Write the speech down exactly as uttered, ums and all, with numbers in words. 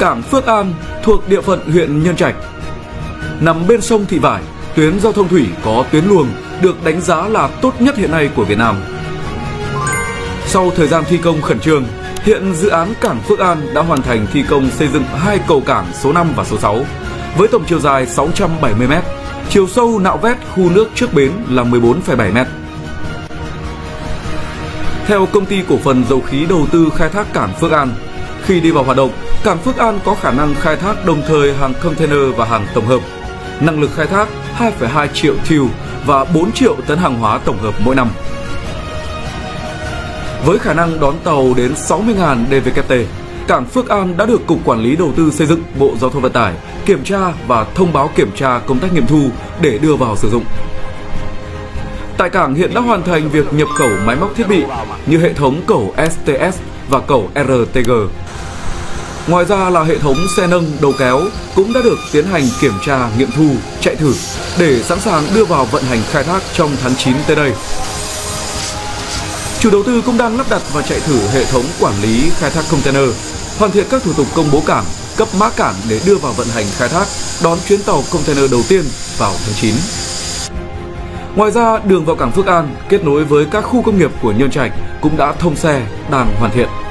Cảng Phước An thuộc địa phận huyện Nhơn Trạch. Nằm bên sông Thị Vải, tuyến giao thông thủy có tuyến luồng được đánh giá là tốt nhất hiện nay của Việt Nam. Sau thời gian thi công khẩn trương, hiện dự án Cảng Phước An đã hoàn thành thi công xây dựng hai cầu cảng số năm và số sáu với tổng chiều dài sáu trăm bảy mươi mét, chiều sâu nạo vét khu nước trước bến là mười bốn phẩy bảy mét. Theo Công ty Cổ phần Dầu khí Đầu tư Khai thác Cảng Phước An, khi đi vào hoạt động, Cảng Phước An có khả năng khai thác đồng thời hàng container và hàng tổng hợp, năng lực khai thác hai phẩy hai triệu thiu và bốn triệu tấn hàng hóa tổng hợp mỗi năm. Với khả năng đón tàu đến sáu mươi nghìn đê vê ca tê, Cảng Phước An đã được Cục Quản lý Đầu tư xây dựng, Bộ Giao thông Vận tải kiểm tra và thông báo kiểm tra công tác nghiệm thu để đưa vào sử dụng. Tại cảng hiện đã hoàn thành việc nhập khẩu máy móc thiết bị như hệ thống cầu ét tê ét và cầu rờ tê giê. Ngoài ra là hệ thống xe nâng đầu kéo cũng đã được tiến hành kiểm tra, nghiệm thu, chạy thử để sẵn sàng đưa vào vận hành khai thác trong tháng chín tới đây. Chủ đầu tư cũng đang lắp đặt và chạy thử hệ thống quản lý khai thác container, hoàn thiện các thủ tục công bố cảng, cấp mã cảng để đưa vào vận hành khai thác, đón chuyến tàu container đầu tiên vào tháng chín. Ngoài ra, đường vào Cảng Phước An kết nối với các khu công nghiệp của Nhơn Trạch cũng đã thông xe, đang hoàn thiện.